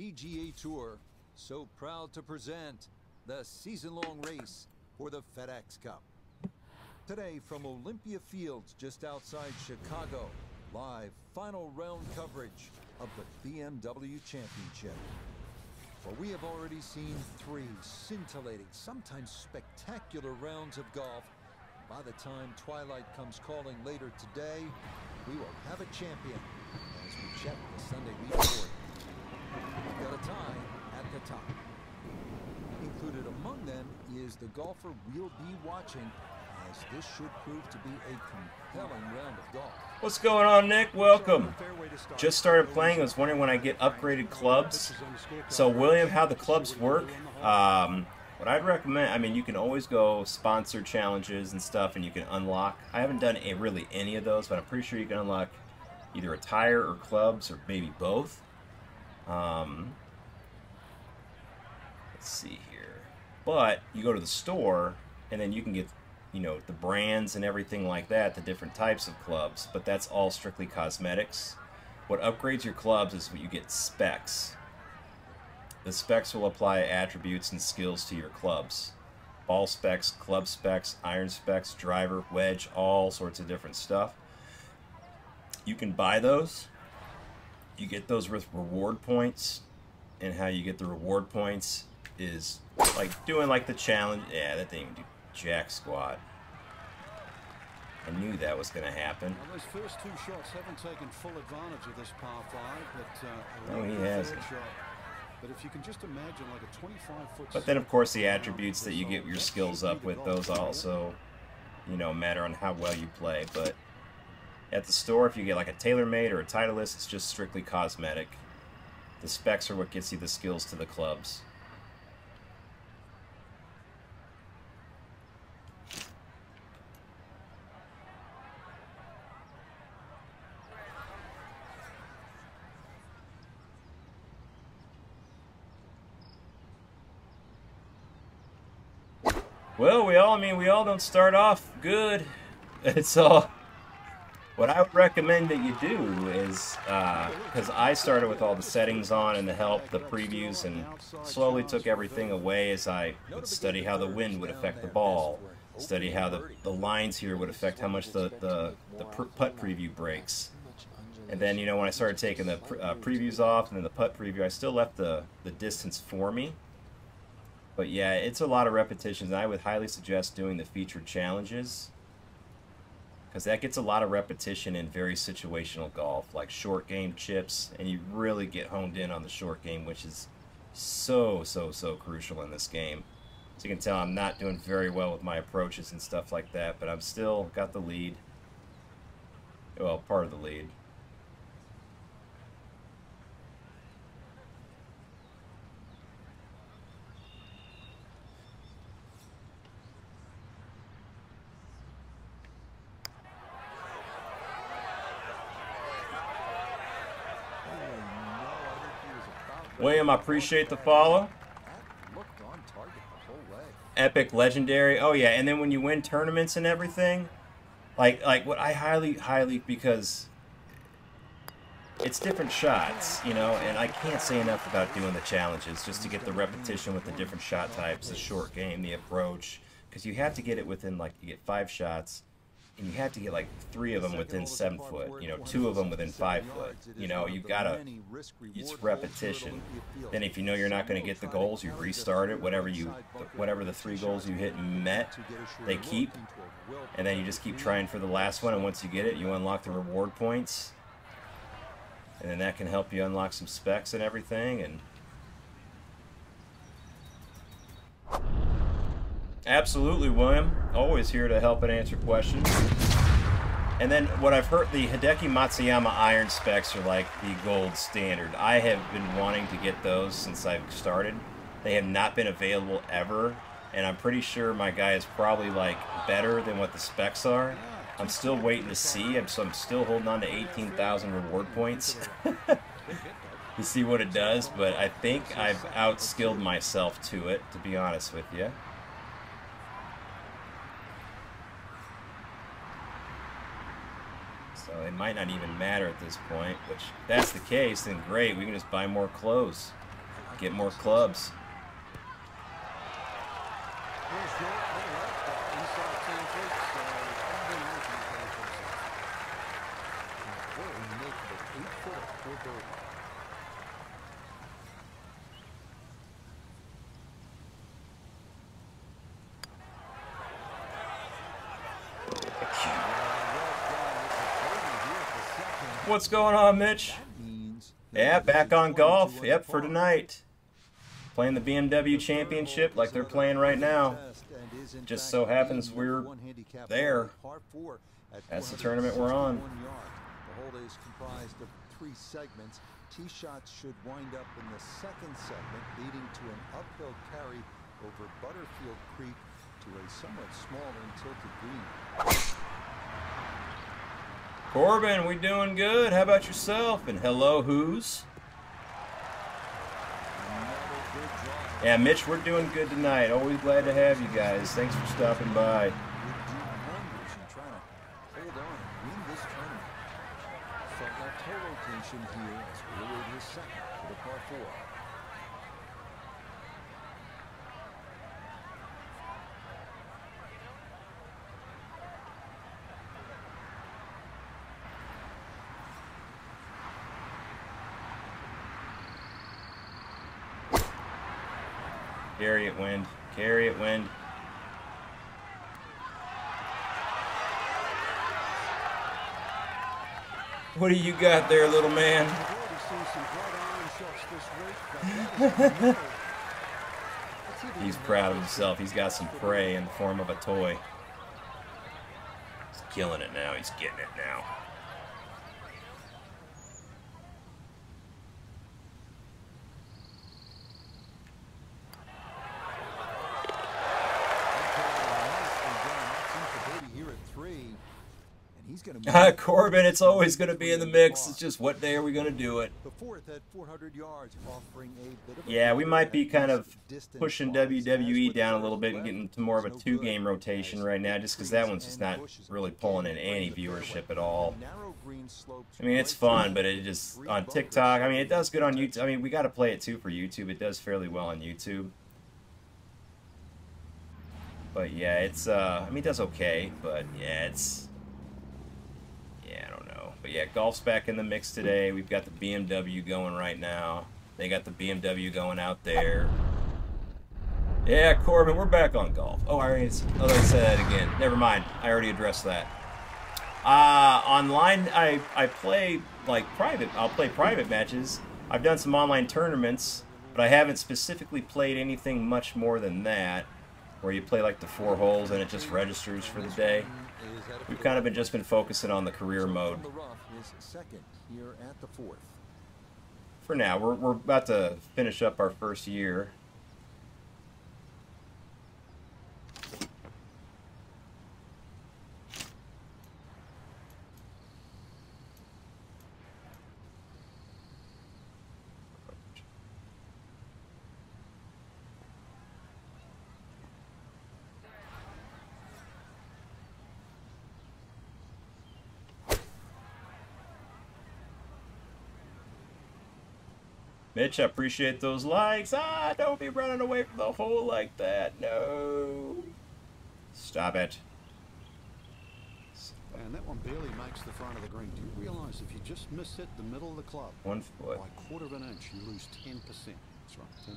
PGA Tour, so proud to present the season-long race for the FedEx Cup. Today from Olympia Fields, just outside Chicago, live final round coverage of the BMW Championship. Well, we have already seen three scintillating, sometimes spectacular rounds of golf. By the time twilight comes calling later today, we will have a champion as we check the Sunday report. We've got a tie at the top. Included among them is the golfer we'll be watching, as this should prove to be a compelling round of golf. What's going on, Nick? Welcome. Just started playing. I was wondering when I get upgraded clubs. So, William, how the clubs work? What I'd recommend, I mean, you can always go sponsor challenges and stuff, and you can unlock. I haven't done really any of those, but I'm pretty sure you can unlock either a tire or clubs or maybe both. Let's see here. But you go to the store, and then you can get, you know, the brands and everything like that, the different types of clubs, but that's all strictly cosmetics. What upgrades your clubs is what you get specs. The specs will apply attributes and skills to your clubs. Ball specs, club specs, iron specs, driver, wedge, all sorts of different stuff. You can buy those. You get those with reward points, and how you get the reward points is like doing like the challenge. Yeah, that didn't even do jack squat. I knew that was going to happen. Well, those first two shots haven't taken full advantage of this par 5, but oh, he has. But if you can just imagine, like a 25-foot. But then, of course, the attributes that you get your skills up with, those also, you know, matter on how well you play. But at the store, if you get like a TaylorMade or a Titleist, it's just strictly cosmetic. The specs are what gets you the skills to the clubs. Well, we all don't start off good. It's all. What I would recommend that you do is, because I started with all the settings on and the help, the previews, and slowly took everything away as I would study how the wind would affect the ball, study how the lines here would affect how much the putt preview breaks. And then, you know, when I started taking the previews off and then the putt preview, I still left the distance for me. But yeah, it's a lot of repetitions, and I would highly suggest doing the featured challenges, because that gets a lot of repetition in very situational golf, like short game chips, and you really get honed in on the short game, which is so crucial in this game. As you can tell, I'm not doing very well with my approaches and stuff like that, but I've still got the lead. Well, part of the lead. William, I appreciate the follow. Epic, legendary. Oh yeah, and then when you win tournaments and everything, like what I highly, because it's different shots, you know, and I can't say enough about doing the challenges just to get the repetition with the different shot types, the short game, the approach, because you have to get it within, like, you get 5 shots, and you have to get like 3 of them within 7 foot, you know, 2 of them within 5 foot. You know, you've got to, it's repetition. Then if you know you're not going to get the goals, you restart it. Whatever the 3 goals you hit met, they keep. And then you just keep trying for the last one, and once you get it, you unlock the reward points. And then that can help you unlock some specs and everything. And absolutely, William. Always here to help and answer questions. And then what I've heard, the Hideki Matsuyama iron specs are like the gold standard. I have been wanting to get those since I've started. They have not been available ever, and I'm pretty sure my guy is probably like better than what the specs are. I'm still waiting to see. I'm still holding on to 18,000 reward points to see what it does, but I think I've outskilled myself to it, to be honest with you. So it might not even matter at this point, which if that's the case, then great, we can just buy more clothes. get more clubs. What's going on, Mitch? Yeah, back on golf. Yep, for tonight. Playing the BMW Championship like they're playing right now. Just so happens we're there. That's the tournament we're on. The hole is comprised of 3 segments. Tee shots should wind up in the second segment, leading to an uphill carry over Butterfield Creek to a somewhat small and tilted green. Corbin, we doing good. How about yourself? And hello, who's? Yeah, Mitch, we're doing good tonight. Always glad to have you guys. Thanks for stopping by. Carry it, wind. Carry it, wind. What do you got there, little man? He's proud of himself. He's got some prey in the form of a toy. He's killing it now. He's getting it now. Corbin, it's always going to be in the mix. It's just what day are we going to do it? Yeah, we might be kind of pushing WWE down a little bit and getting to more of a 2-game rotation right now, just because that one's just not really pulling in any viewership at all. I mean, it's fun, but it just on TikTok. I mean, it does good on YouTube. I mean, we got to play it too for YouTube. It does fairly well on YouTube. But yeah, it's I mean, it does okay, but yeah, it's. But yeah, golf's back in the mix today. We've got the BMW going right now. They got the BMW going out there. Yeah, Corbin, we're back on golf. Oh, let's say that again. Never mind. I already addressed that. Online, I play like private. I'll play private matches. I've done some online tournaments, but I haven't specifically played anything much more than that, where you play like the 4 holes and it just registers for the day. We've kind of been focusing on the career mode. For now, we're about to finish up our first year. Mitch, I appreciate those likes. Ah, don't be running away from the hole like that. No. Stop it. And that one barely makes the front of the green. Do you realize if you just miss it, the middle of the club, 1 foot, by a quarter of an inch, you lose 10%. That's right, 10%.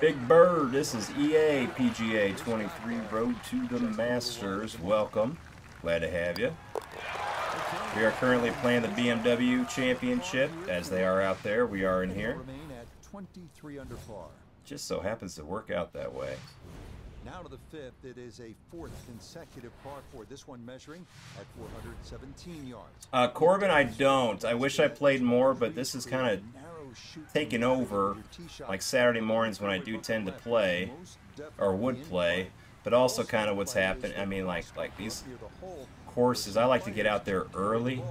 Big Bird, this is EA PGA 23 Road to the Masters. Welcome. Glad to have you. We are currently playing the BMW Championship. As they are out there, we are in here. just so happens to work out that way. Now to the fifth, it is a fourth consecutive par four. This one measuring at 417 yards. Corbin, I don't. I wish I played more, but this is kind of taking over, like Saturday mornings when I do tend to play, or would play, but also kind of what's happened. I mean, like these courses, I like to get out there early,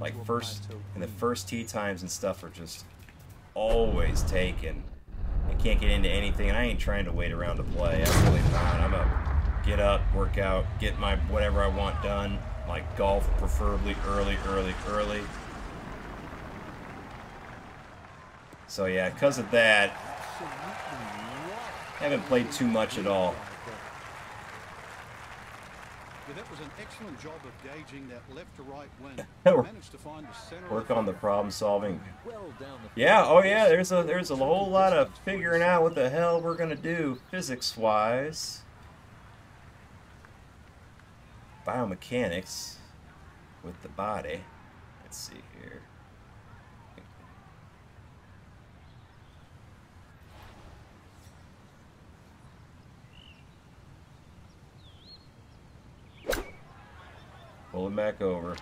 like first, and the first tee times and stuff are just always taken. I can't get into anything, and I ain't trying to wait around to play. I'm really not. I'm a get up, work out, get my whatever I want done, like golf, preferably early. So yeah, because of that, I haven't played too much at all. That was an excellent job of gauging that left to right wind. Managed to find the center. Work on the problem solving. Yeah, oh yeah, there's a whole lot of figuring out what the hell we're gonna do physics wise. Biomechanics with the body. Let's see here. Pull him back over.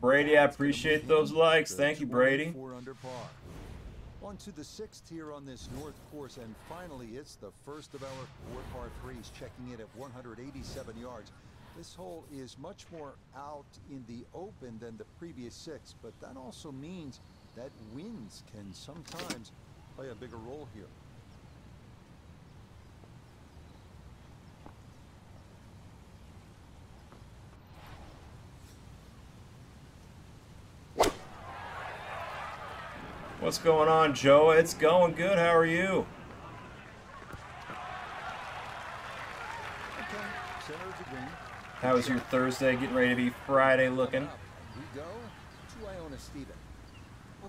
Brady, I appreciate those likes. Thank you, Brady. On to the sixth here on this north course, and finally it's the first of our four par threes, checking in at 187 yards. This hole is much more out in the open than the previous six, but that also means that winds can sometimes play a bigger role here. What's going on, Joe? It's going good. How are you? How is your Thursday getting ready to be Friday looking? Well,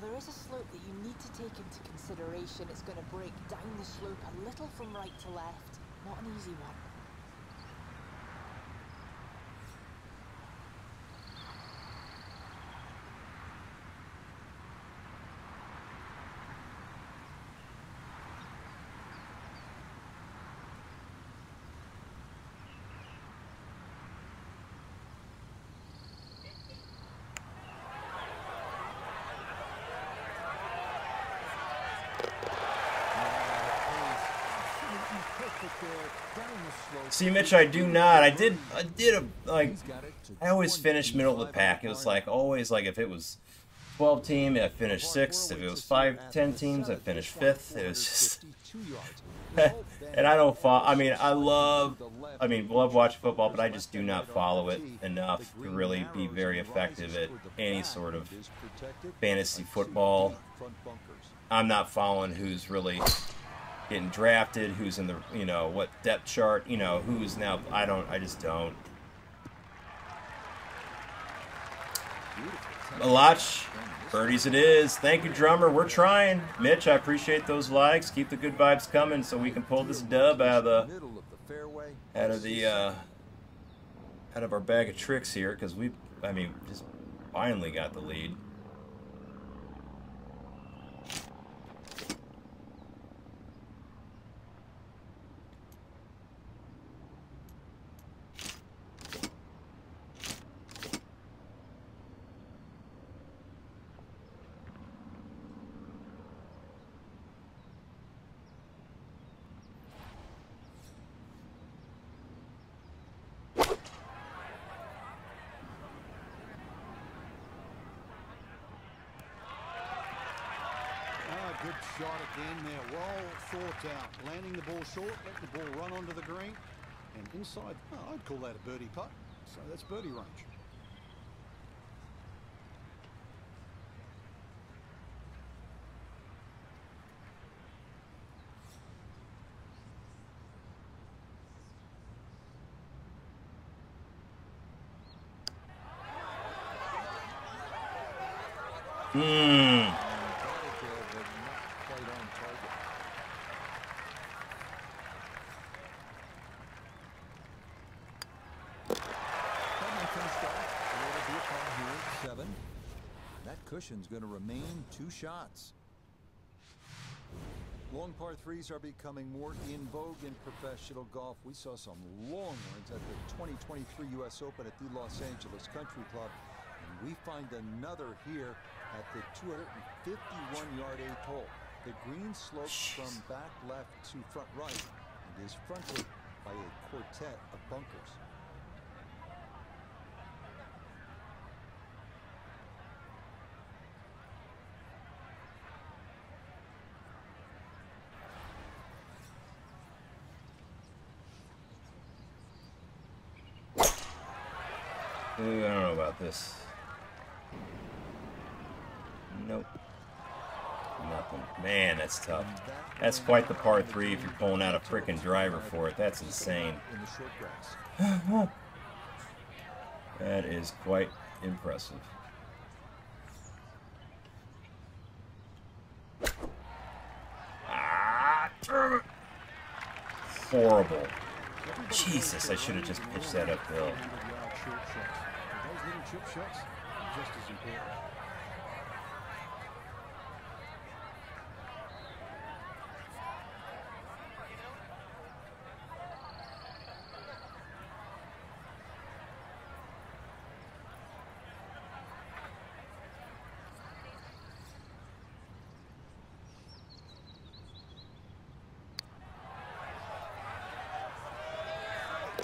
there is a slope that you need to take into consideration. It's going to break down the slope a little from right to left. Not an easy one. See, Mitch, I do not. I always finished middle of the pack. It was like always, like if it was 12 team, I finished 6th. If it was 5-10 teams, I finished 5th. It was just, and I don't follow. I mean, I love watching football, but I just do not follow it enough to really be very effective at any sort of fantasy football. I'm not following who's really getting drafted, who's in the, you know, what depth chart, you know, who's now, I just don't. Malach, birdies it is. Thank you, drummer. We're trying. Mitch, I appreciate those likes. Keep the good vibes coming so we can pull this dub out of our bag of tricks here, because we, I mean, just finally got the lead. Good shot again there, well thought out, landing the ball short, let the ball run onto the green, and inside, well, I'd call that a birdie putt, so that's birdie range. That cushion's going to remain two shots. Long par threes are becoming more in vogue in professional golf. We saw some long ones at the 2023 U.S. Open at the Los Angeles Country Club. And we find another here at the 251-yard eighth hole. The green slopes from back left to front right and is fronted by a quartet of bunkers. I don't know about this. Nope. Nothing. Man, that's tough. That's quite the par three if you're pulling out a frickin' driver for it. That's insane. That is quite impressive. Ah, damn it. Horrible. Jesus, I should have just pitched that uphill. Short shots. And those little chip shots are just as important.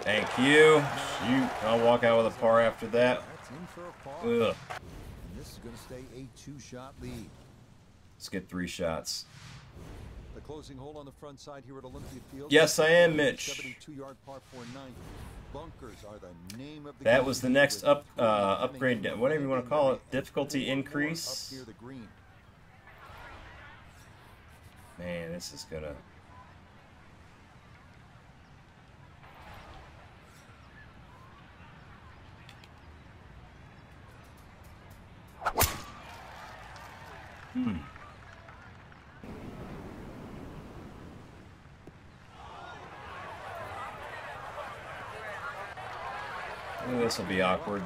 Thank you. Shoot. I'll walk out with a par after that. Ugh. This is going to stay a two-shot lead. Let's get three shots. The closing hole on the front side here at Olympia Fields. Yes, I am, Mitch. That was the next upgrade, whatever you want to call it, difficulty increase. Man, this is gonna. Oh, this will be awkward.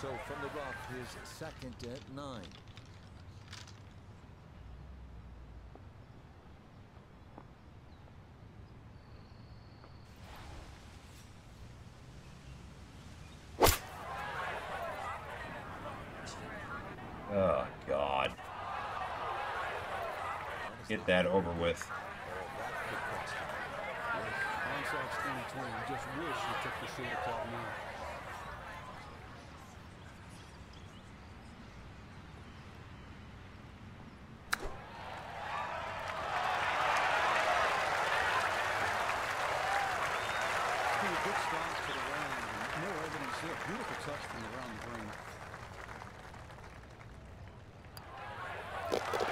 So from the rough, his second at 9. Oh, God. Get that over with. Beautiful touch from around the green.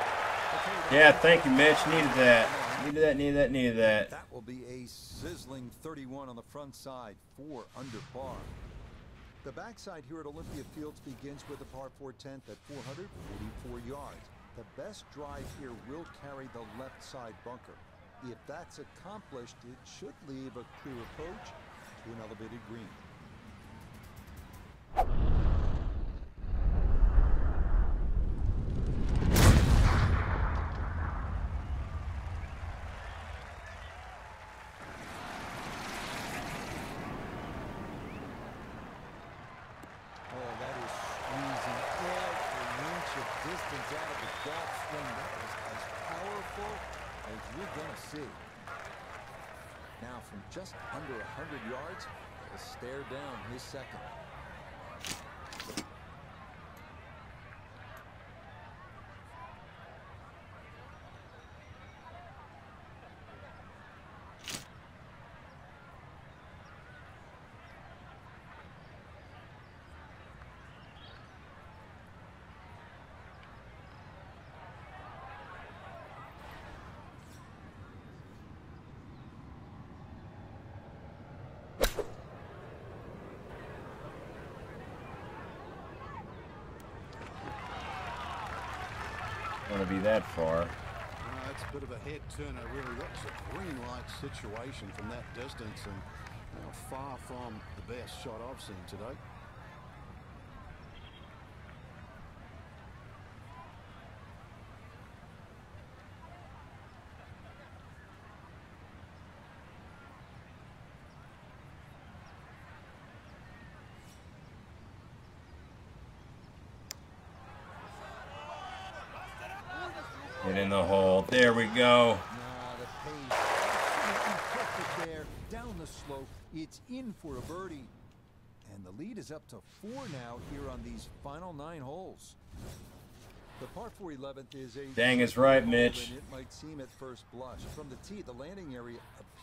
Yeah, thank you, Mitch. Needed that. Needed that, needed that, needed that. That will be a sizzling 31 on the front side, 4 under par. The backside here at Olympia Fields begins with a par 4 tenth at 444 yards. The best drive here will carry the left side bunker. If that's accomplished, it should leave a clear approach to an elevated green. Just under 100 yards, he'll stare down his second. going to be that far. It's a bit of a head turner, really. That's a green light situation from that distance, and far from the best shot I've seen today. Get in the hole. There we go. Down the slope, it's in for a birdie, and the lead is up to 4 now here on these final 9 holes. The par 4 11th is a dang is right, Mitch. It might seem at first blush from the tee, the landing area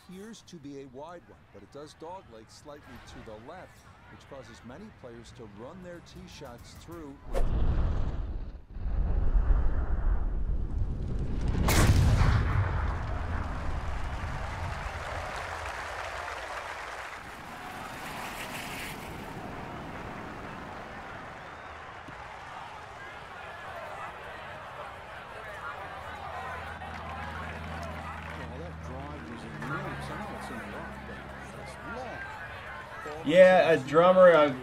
appears to be a wide one, but it does dogleg slightly to the left, which causes many players to run their tee shots through. Yeah, as drummer, I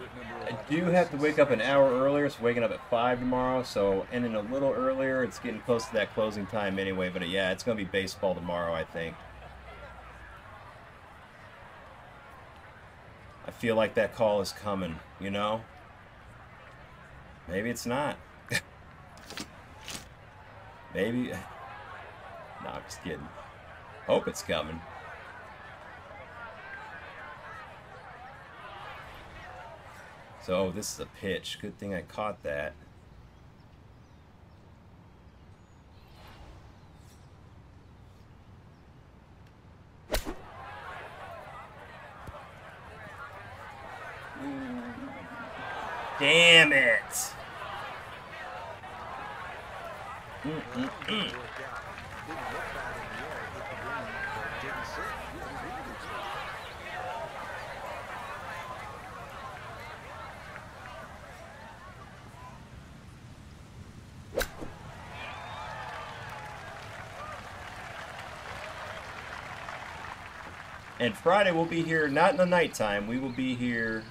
do have to wake up an hour earlier. It's waking up at 5 tomorrow, so ending a little earlier. It's getting close to that closing time anyway, but yeah, it's going to be baseball tomorrow, I think. I feel like that call is coming, you know? Maybe it's not. Maybe. No, I'm just kidding. Hope it's coming. So this is a pitch. Good thing I caught that. Damn it! And Friday we'll be here, not in the nighttime, we will be here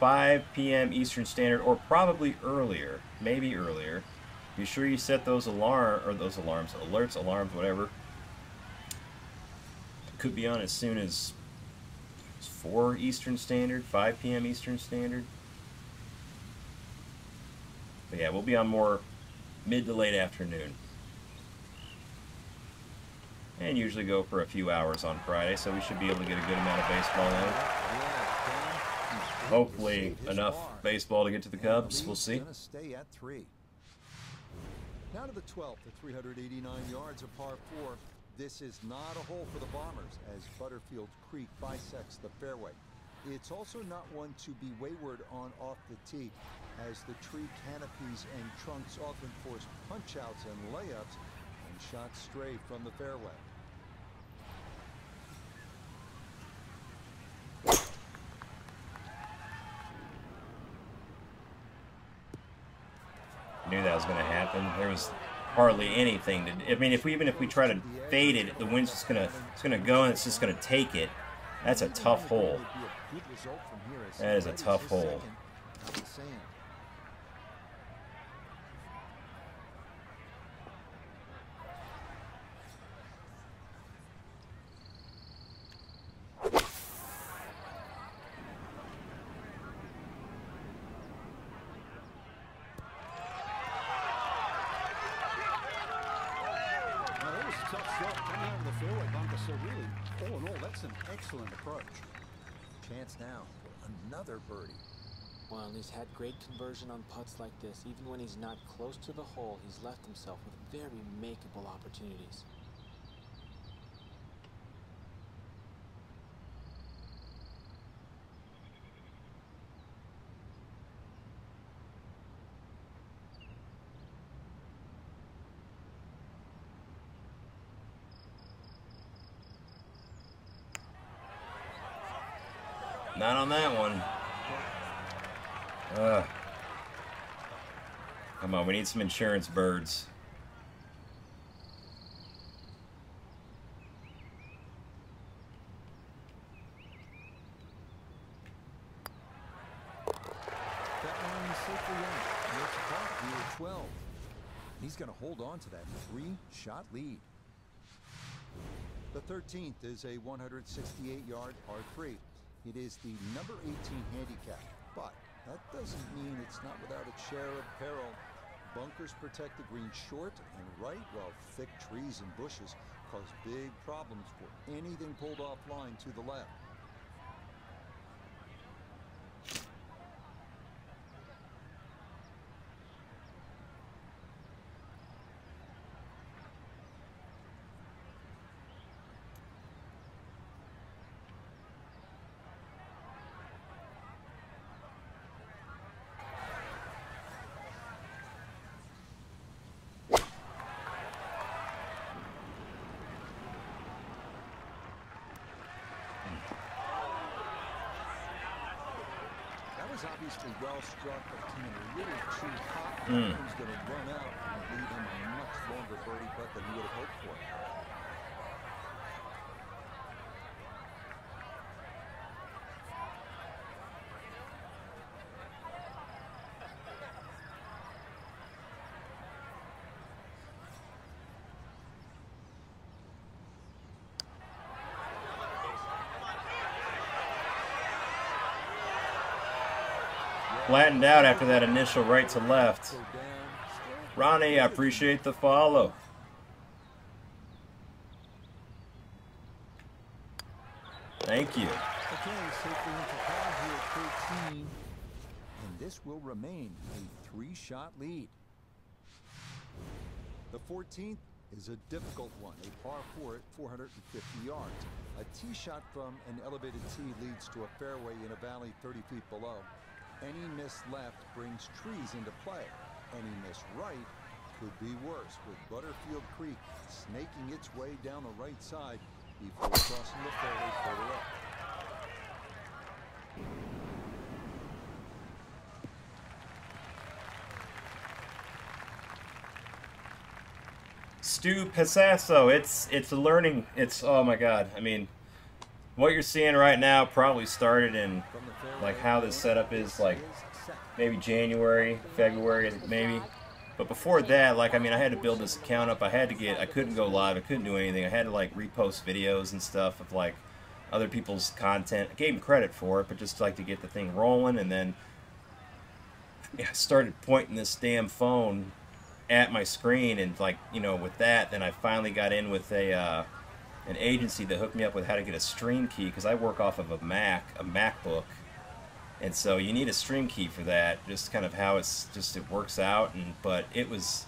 5 p.m. Eastern Standard, or probably earlier, maybe earlier. Be sure you set those alerts, whatever. It could be on as soon as 4 Eastern Standard, 5 p.m. Eastern Standard. But yeah, we'll be on more mid to late afternoon. And usually go for a few hours on Friday, so we should be able to get a good amount of baseball in. Hopefully enough baseball to get to the Cubs. We'll see. Stay at 3. Now to the 12th at 389 yards of par 4. This is not a hole for the Bombers as Butterfield Creek bisects the fairway. It's also not one to be wayward on off the tee, as the tree canopies and trunks often force punch outs and layups. Shot straight from the fairway. Knew that was going to happen. There was hardly anything to. I mean, even if we try to fade it, the wind's just going to go and it's just going to take it. That's a tough hole. That is a tough hole. Had great conversion on putts like this. Even when he's not close to the hole, he's left himself with very makeable opportunities. Not on that one. Come on, we need some insurance birds. for 1. Makes a putt near 12. He's going to hold on to that 3-shot lead. The 13th is a 168-yard par 3. It is the number 18 handicap, but that doesn't mean it's not without its share of peril. Bunkers protect the green short and right, while thick trees and bushes cause big problems for anything pulled offline to the left. Obviously well struck, but can really chew hot. He's going to run out and leave him a much longer birdie putt than he would have hoped for. Flattened out after that initial right to left. Ronnie, I appreciate the follow. Thank you. And this will remain a 3-shot lead. The 14th is a difficult one, a par 4 at 450 yards. A tee shot from an elevated tee leads to a fairway in a valley 30 feet below. Any miss left brings trees into play. Any miss right could be worse, with Butterfield Creek snaking its way down the right side before crossing the fairway further up. Stu Picasso, it's learning. It's, oh my God. I mean, what you're seeing right now probably started in, like, how this setup is, like, maybe January, February, maybe. But before that, like, I mean, I had to build this account up. I couldn't go live. I couldn't do anything. I had to, like, repost videos and stuff of, like, other people's content. I gave them credit for it, but just, like, to get the thing rolling. And then I started pointing this damn phone at my screen. And, like, you know, with that, then I finally got in with a... an agency that hooked me up with how to get a stream key, because I work off of a MacBook, and so you need a stream key for that. Just kind of how it's just it works out, and but it was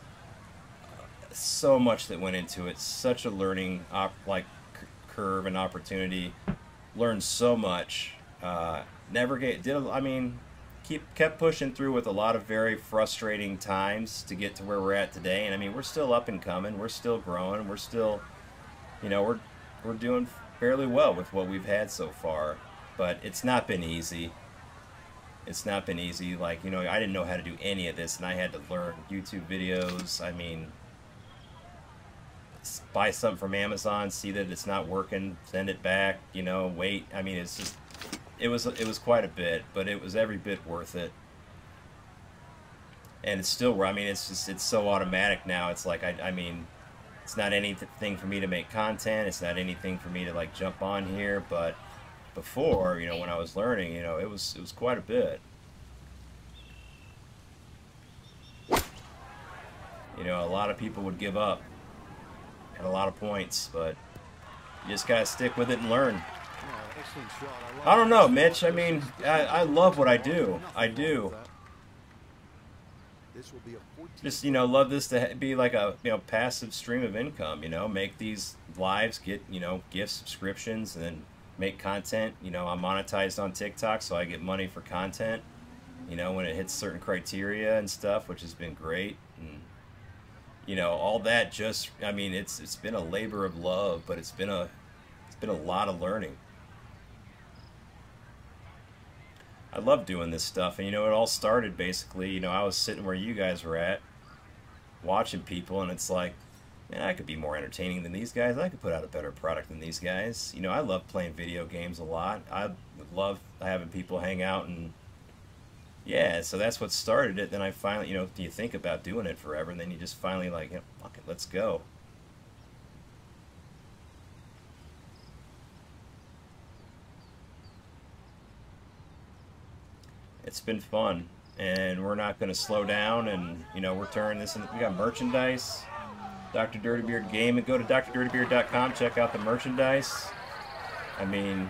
so much that went into it. Such a learning curve and opportunity. Learned so much. Never get did. I mean, kept pushing through with a lot of very frustrating times to get to where we're at today. And I mean, we're still up and coming. We're still growing. We're still. You know, we're doing fairly well with what we've had so far, but it's not been easy. It's not been easy. Like, you know, I didn't know how to do any of this, and I had to learn YouTube videos. I mean, buy something from Amazon, see that it's not working, send it back, you know, wait. I mean, it's just, it was quite a bit, but it was every bit worth it. And it's still, I mean, it's just, it's so automatic now. It's like, I mean... It's not anything for me to make content. It's not anything for me to, like, jump on here. But before, you know, when I was learning, you know, it was quite a bit. You know, a lot of people would give up at a lot of points, but you just gotta stick with it and learn. I don't know, Mitch. I mean, I love what I do. I do. Just, you know, love this to be like a, you know, passive stream of income, you know, make these lives, get, you know, gift subscriptions, and then make content. You know, I'm monetized on TikTok, so I get money for content, you know, when it hits certain criteria and stuff, which has been great. And, you know, all that just, I mean, it's been a labor of love, but it's been a lot of learning. I love doing this stuff, and you know, it all started basically, you know, I was sitting where you guys were at, watching people, and it's like, man, I could be more entertaining than these guys. I could put out a better product than these guys. You know, I love playing video games a lot. I love having people hang out and Yeah, so that's what started it. Then I finally, do you think about doing it forever? And then you just finally like, fuck it, let's go. It's been fun, and we're not going to slow down. And we're turning this into, we got merchandise, Dr. Dirty Beard Gaming. Go to drdirtybeard.com, check out the merchandise. I mean,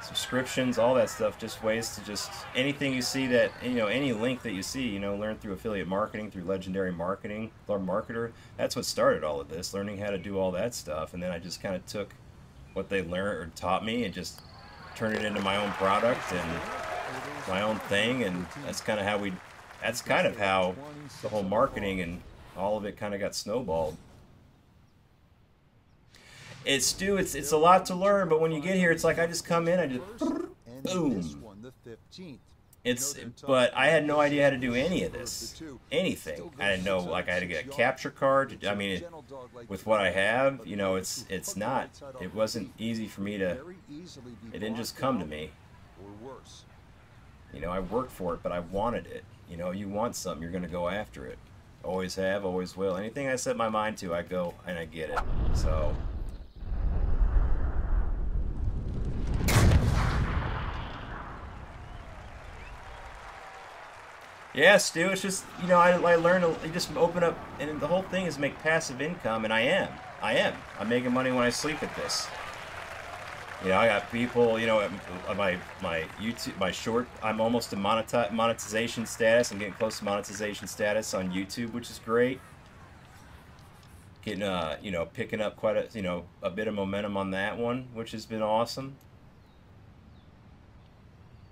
subscriptions, all that stuff, just ways to just anything you see that, any link that you see, learn through affiliate marketing, through Legendary Marketing, Marketer. That's what started all of this, learning how to do all that stuff. And then I just kind of took what they learned or taught me and just turned it into my own product and my own thing. And that's kind of how we, that's kind of how the whole marketing and all of it kind of got snowballed. It's a lot to learn, but when you get here, it's like I just come in, I just boom. But I had no idea how to do any of this, anything. I didn't know, like, I had to get a capture card. I mean, with what I have, it's not. It wasn't easy for me to. It didn't just come to me. I worked for it, but I wanted it. You want something, you're gonna go after it. Always have, always will. Anything I set my mind to, I go and I get it. So. Yeah, Stu, it's just, I learned to just open up, and the whole thing is make passive income, and I am. I'm making money when I sleep at this. I got people, my YouTube, my short, I'm almost to monetization status. I'm getting close to monetization status on YouTube, which is great. Getting, picking up quite a, a bit of momentum on that one, which has been awesome.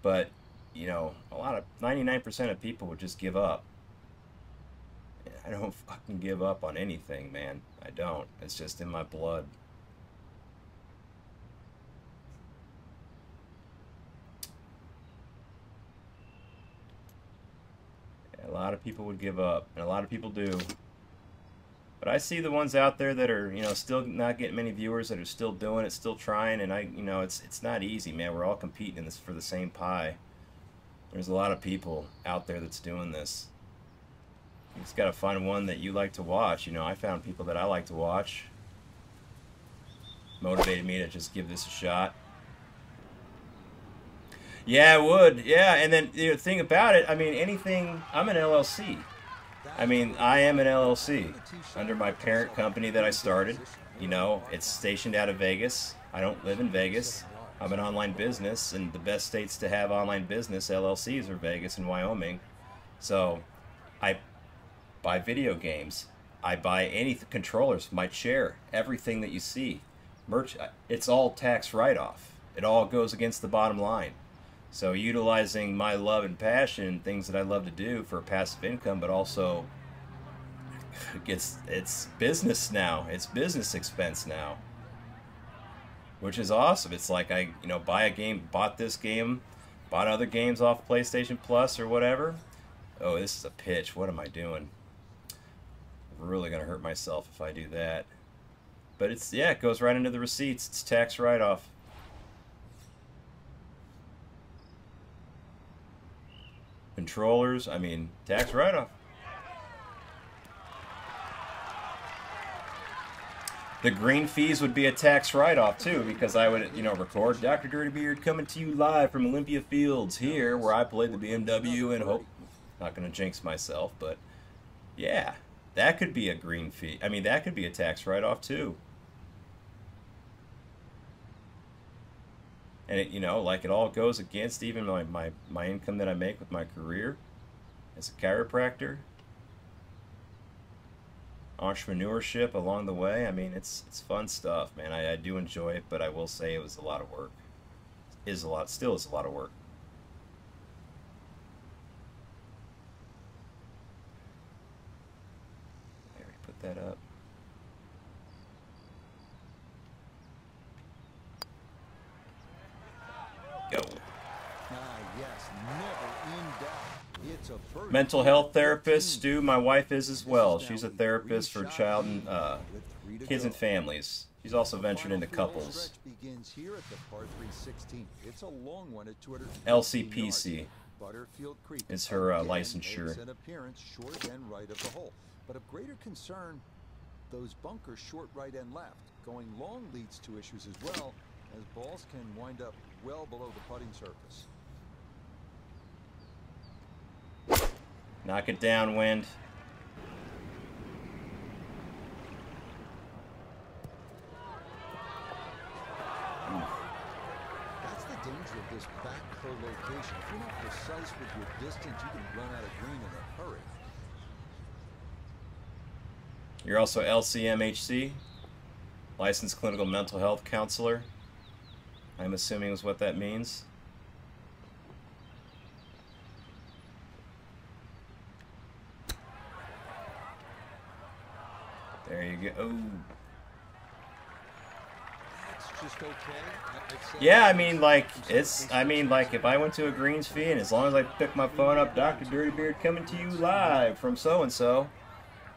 But, a lot of 99% of people would just give up. I don't fucking give up on anything, man. I don't. It's just in my blood. A lot of people would give up, and a lot of people do. But I see the ones out there that are, still not getting many viewers, that are still doing it, still trying, and it's not easy, man. We're all competing in this for the same pie. There's a lot of people out there that's doing this. You just gotta find one that you like to watch. I found people that I like to watch. Motivated me to just give this a shot. Yeah, it would. Yeah, and then the thing about it, anything, I'm an LLC. I am an LLC under my parent company that I started. It's stationed out of Vegas. I don't live in Vegas. I'm an online business, and the best states to have online business LLCs are Vegas and Wyoming. So I buy video games. I buy any controllers, my chair, everything that you see. Merch, it's all tax write-off. It all goes against the bottom line. So utilizing my love and passion, things that I love to do for passive income, but also it's business now. It's business expense now, which is awesome. It's like I, buy a game, bought this game, bought other games off PlayStation Plus or whatever. Oh, this is a pitch. What am I doing? I'm really gonna hurt myself if I do that. But it's, yeah, it goes right into the receipts. It's tax write-off. Controllers, tax write-off. The green fees would be a tax write-off too, because I would, record Dr. Dirty Beard coming to you live from Olympia Fields here, where I played the BMW, and hope, not gonna jinx myself, but yeah, that could be a green fee. That could be a tax write-off too. And it, like it all goes against even my income that I make with my career as a chiropractor, entrepreneurship along the way. It's fun stuff, man. I do enjoy it, but I will say it was a lot of work. Still is a lot of work. There, we put that up. Mental health therapist, Stu, my wife is as well. She's a therapist for child and kids and families. She's also ventured into couples. LCPC, Butterfield Creek is her licensure. An appearance short and right of the hole, but of greater concern, those bunkers short right and left. Going long leads to issues as well, as balls can wind up well below the putting surface. Knock it down, Wind. This back hole location, if you're not precise with your distance, you can run out of green in a hurry. You're also LCMHC, Licensed Clinical Mental Health Counselor, I'm assuming is what that means. There you go. Oh. Yeah, I mean, like, it's, I mean, like, if I went to a greens fee and as long as I pick my phone up, Dr. Dirty Beard coming to you live from so-and-so,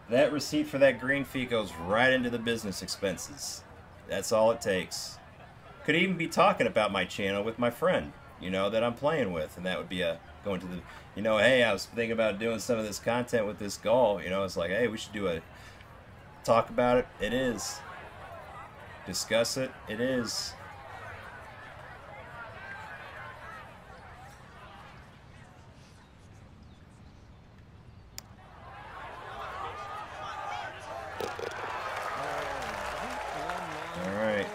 that receipt for that green fee goes right into the business expenses. That's all it takes. Could even be talking about my channel with my friend, you know, that I'm playing with, and that would be a, going to the, you know, hey, I was thinking about doing some of this content with this golf, you know, it's like, hey, we should do a, talk about it, it is. Discuss it, it is. All right.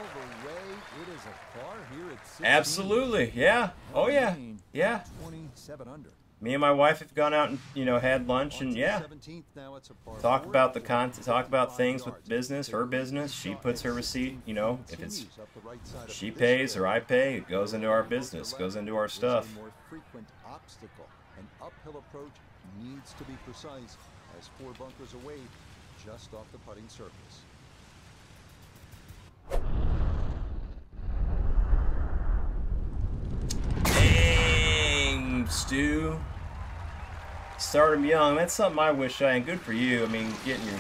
Absolutely, yeah. Oh yeah, yeah. Me and my wife have gone out and, you know, had lunch and, yeah, talk about the content, talk about things with business, her business. She puts her receipt, you know, if it's she pays or I pay, it goes into our business, goes into our stuff. An uphill approach needs to be precise as four bunkers away just off the putting surface. Stu, start them young. That's something I wish I, and good for you. I mean, getting your,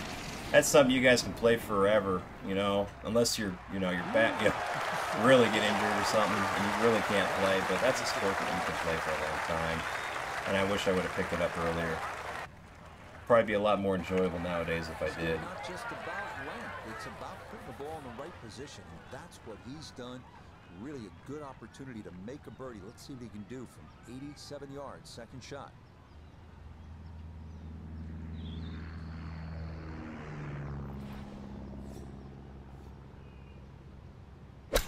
that's something you guys can play forever, you know, unless you're, you know, your back, you know, really get injured or something and you really can't play, but that's a sport that you can play for a long time. And I wish I would have picked it up earlier. Probably be a lot more enjoyable nowadays if I did. It's not just about length, it's about putting the ball in the right position. That's what he's done. Really a good opportunity to make a birdie. Let's see what he can do from 87 yards, second shot. This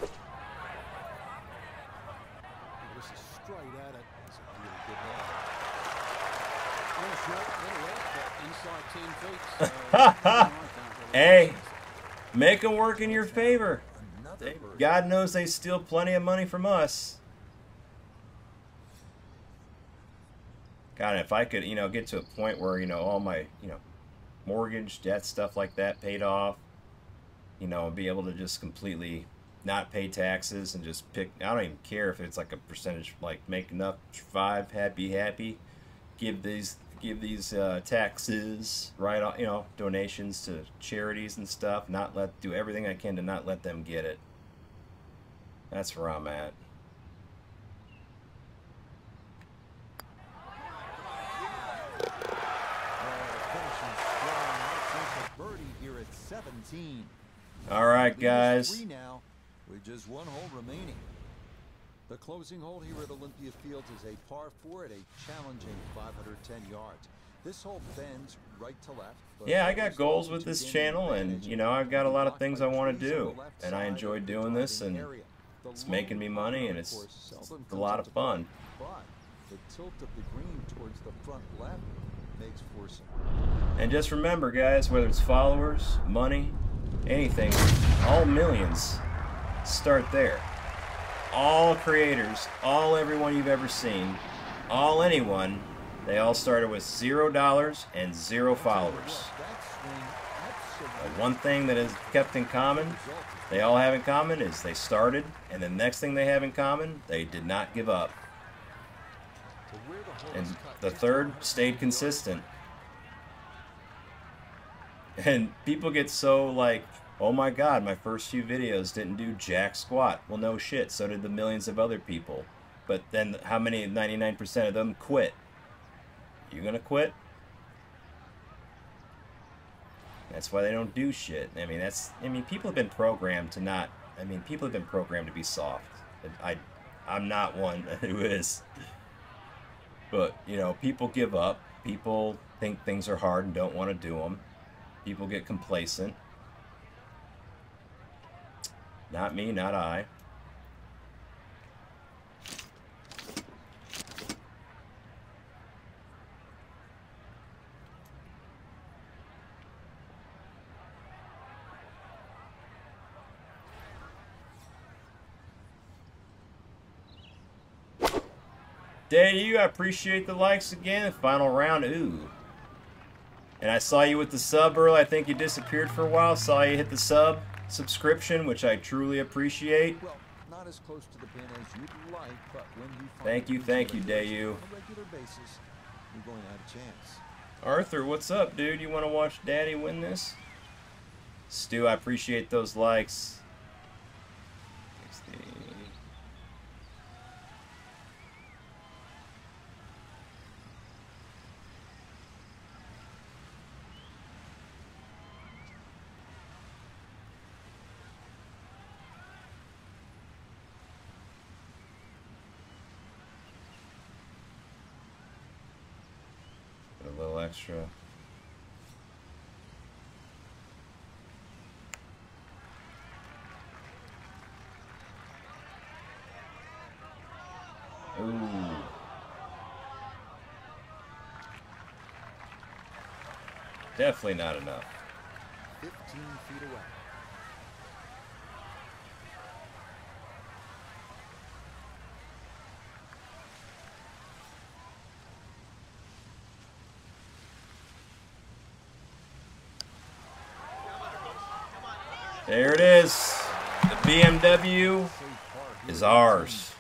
is straight at it. That's a really good one. Inside 10 feet. Hey, make them work in your favor. God knows they steal plenty of money from us. God, if I could, you know, get to a point where, you know, all my, you know, mortgage, debt, stuff like that paid off, you know, and be able to just completely not pay taxes and just pick, I don't even care if it's like a percentage, like make enough, five, happy, give these taxes right off, you know, donations to charities and stuff, not let, do everything I can to not let them get it. That's where I'm at. All right, guys. With just one hole remaining. The closing hole here at Olympia Fields is a par four at a challenging 510 yards. This hole bends right to left. Yeah, I got goals with this channel, and, you know, I've got a lot of things I want to do, and I enjoy doing this, and it's making me money, and it's a lot of fun. But the tilt of the green towards the front left makes for some. And just remember, guys, whether it's followers, money, anything, all millions start there. All creators, all everyone you've ever seen, all anyone, they all started with $0 and 0 followers. The one thing that is kept in common, they all have in common, is they started, and the next thing they have in common, they did not give up. And the third stayed consistent. And people get so, like, oh my God, my first few videos didn't do jack squat. Well, no shit, so did the millions of other people. But then how many, 99% of them quit? You gonna quit? That's why they don't do shit. I mean, that's, I mean, people have been programmed to not, I mean, people have been programmed to be soft. I'm not one who is. But, you know, people give up. People think things are hard and don't want to do them. People get complacent. Not me, not I. Day to you, I appreciate the likes again. Final round, ooh. And I saw you with the sub early. I think you disappeared for a while. Saw you hit the sub subscription, which I truly appreciate. Well, not as close to the pin as you'd like, but when you thank you, Dayu. Arthur, what's up, dude? You want to watch Daddy win this? Stu, I appreciate those likes. 16. Extra. Ooh. Definitely not enough. 15 feet away. There it is. The BMW is ours.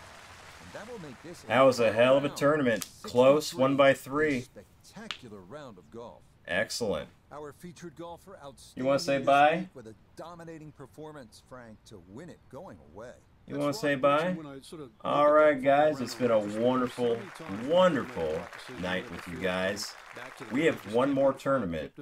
That was a hell of a tournament. Close, 1 by 3. Spectacular round of golf. Excellent. Our featured golfer outstanding. You want to say bye? With a dominating performance, Frank, to win it going away. You want to say bye? All right, guys. It's been a wonderful, wonderful night with you guys. We have one more tournament